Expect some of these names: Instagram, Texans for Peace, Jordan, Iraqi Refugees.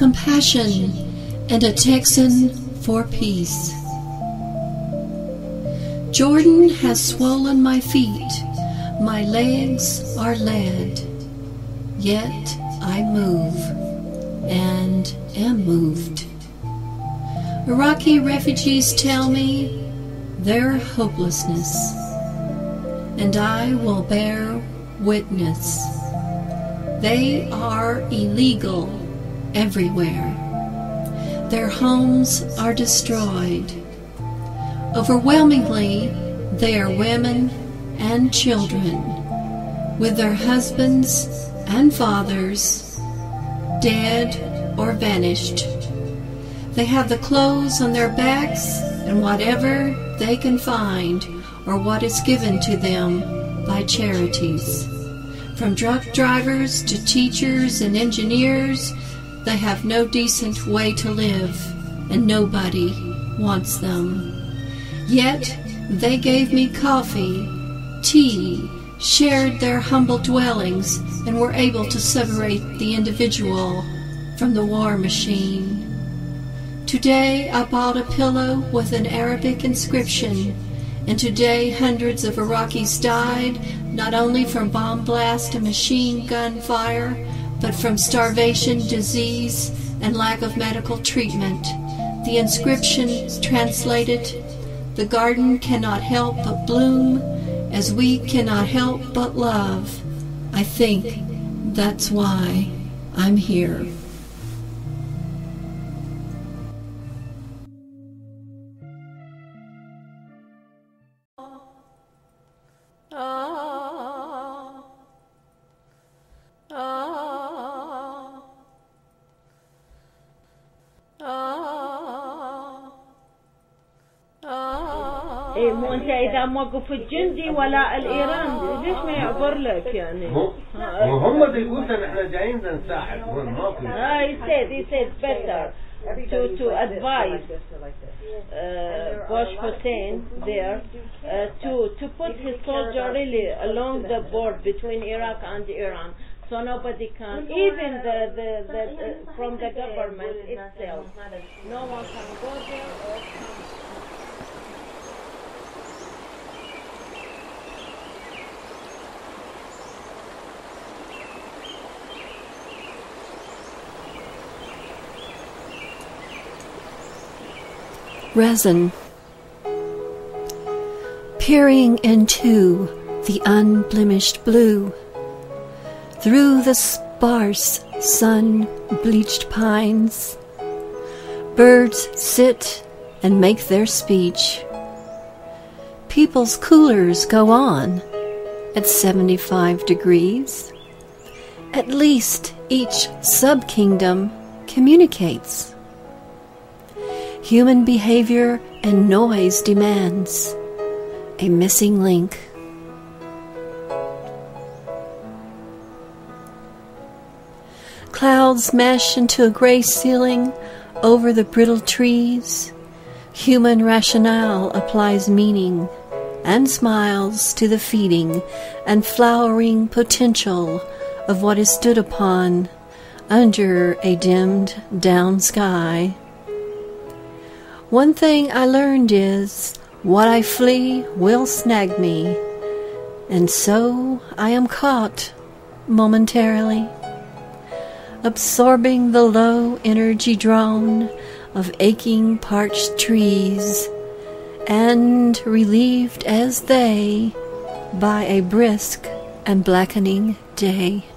compassion, and a Texan for peace. Jordan has swollen my feet, my legs are lead, yet I move and am moved. Iraqi refugees tell me their hopelessness, and I will bear witness. They are illegal everywhere. Their homes are destroyed. Overwhelmingly, they are women and children, with their husbands and fathers, dead or vanished. They have the clothes on their backs and whatever they can find, or what is given to them by charities. From truck drivers to teachers and engineers, they have no decent way to live, and nobody wants them. Yet they gave me coffee, tea, shared their humble dwellings, and were able to separate the individual from the war machine. Today I bought a pillow with an Arabic inscription, and today hundreds of Iraqis died, not only from bomb blast and machine gun fire, but from starvation, disease, and lack of medical treatment. The inscription translated, "The garden cannot help but bloom, as we cannot help but love. I think that's why I'm here." مو انت اذا موقف الجندي ولا الايران ليش ما يعبر لك يعني؟ هم بيقولوا احنا جايين نساعد هون ماكو. He said better to advise Bosch Hossein there to put his soldier really along the board between Iraq and Iran, so nobody can, even the from the government itself, no one can go there or come. Resin, peering into the unblemished blue, through the sparse sun-bleached pines, birds sit and make their speech. People's coolers go on at 75 degrees. At least each sub-kingdom communicates. Human behavior and noise demands a missing link. Clouds mesh into a gray ceiling over the brittle trees. Human rationale applies meaning and smiles to the feeding and flowering potential of what is stood upon under a dimmed down sky. One thing I learned is, what I flee will snag me, and so I am caught momentarily, absorbing the low energy drone of aching parched trees, and relieved as they by a brisk and blackening day.